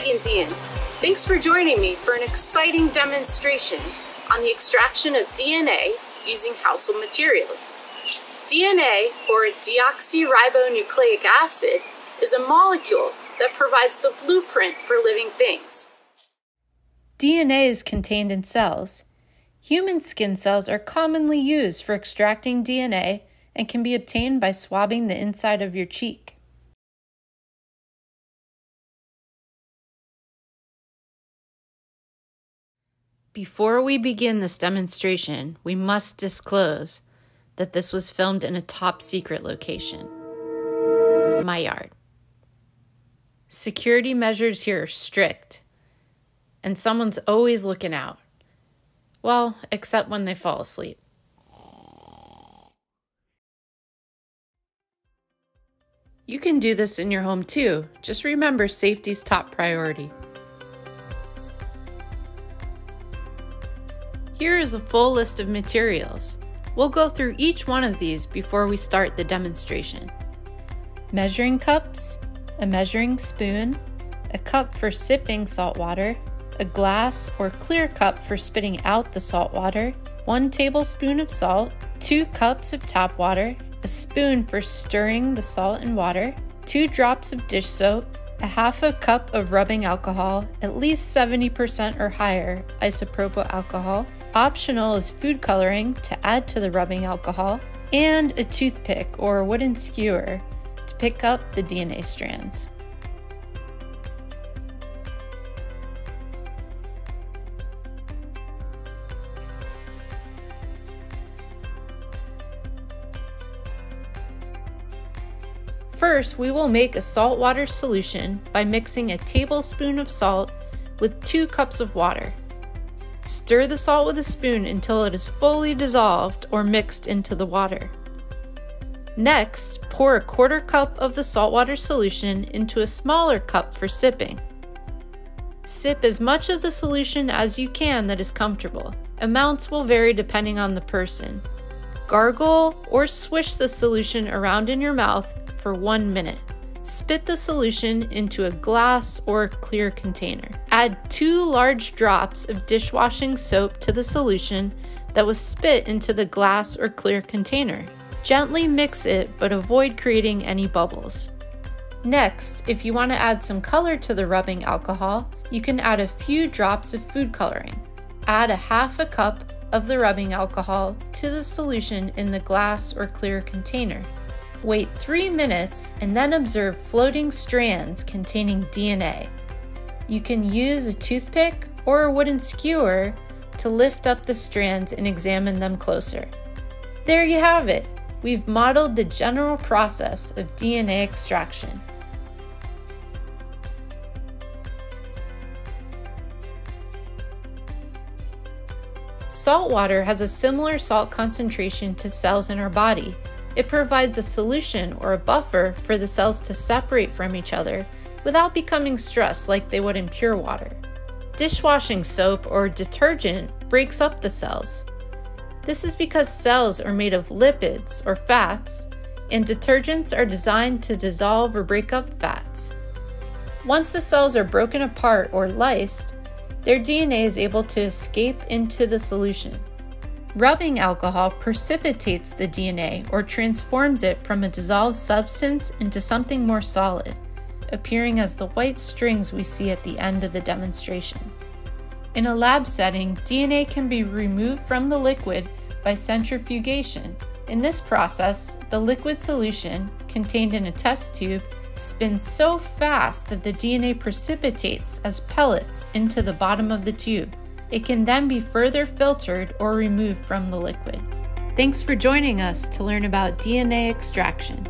Megan Deehan. Thanks for joining me for an exciting demonstration on the extraction of DNA using household materials. DNA, or deoxyribonucleic acid, is a molecule that provides the blueprint for living things. DNA is contained in cells. Human skin cells are commonly used for extracting DNA and can be obtained by swabbing the inside of your cheek. Before we begin this demonstration, we must disclose that this was filmed in a top secret location, my yard. Security measures here are strict, and someone's always looking out. Well, except when they fall asleep. You can do this in your home too. Just remember, safety's top priority. Here is a full list of materials. We'll go through each one of these before we start the demonstration. Measuring cups, a measuring spoon, a cup for sipping salt water, a glass or clear cup for spitting out the salt water, 1 tablespoon of salt, 2 cups of tap water, a spoon for stirring the salt and water, 2 drops of dish soap, a ½ cup of rubbing alcohol, at least 70% or higher isopropyl alcohol. Optional is food coloring to add to the rubbing alcohol, and a toothpick or wooden skewer to pick up the DNA strands. First, we will make a saltwater solution by mixing a tablespoon of salt with 2 cups of water. Stir the salt with a spoon until it is fully dissolved or mixed into the water. Next, pour 1/4 cup of the saltwater solution into a smaller cup for sipping. Sip as much of the solution as you can that is comfortable. Amounts will vary depending on the person. Gargle or swish the solution around in your mouth for 1 minute. Spit the solution into a glass or clear container. Add 2 large drops of dishwashing soap to the solution that was spit into the glass or clear container. Gently mix it, but avoid creating any bubbles. Next, if you want to add some color to the rubbing alcohol, you can add a few drops of food coloring. Add a ½ cup of the rubbing alcohol to the solution in the glass or clear container. Wait 3 minutes and then observe floating strands containing DNA. You can use a toothpick or a wooden skewer to lift up the strands and examine them closer. There you have it! We've modeled the general process of DNA extraction. Salt water has a similar salt concentration to cells in our body. It provides a solution or a buffer for the cells to separate from each other without becoming stressed like they would in pure water. Dishwashing soap or detergent breaks up the cells. This is because cells are made of lipids or fats, and detergents are designed to dissolve or break up fats. Once the cells are broken apart or lysed, their DNA is able to escape into the solution. Rubbing alcohol precipitates the DNA or transforms it from a dissolved substance into something more solid, appearing as the white strings we see at the end of the demonstration. In a lab setting, DNA can be removed from the liquid by centrifugation. In this process, the liquid solution, contained in a test tube, spins so fast that the DNA precipitates as pellets into the bottom of the tube. It can then be further filtered or removed from the liquid. Thanks for joining us to learn about DNA extraction.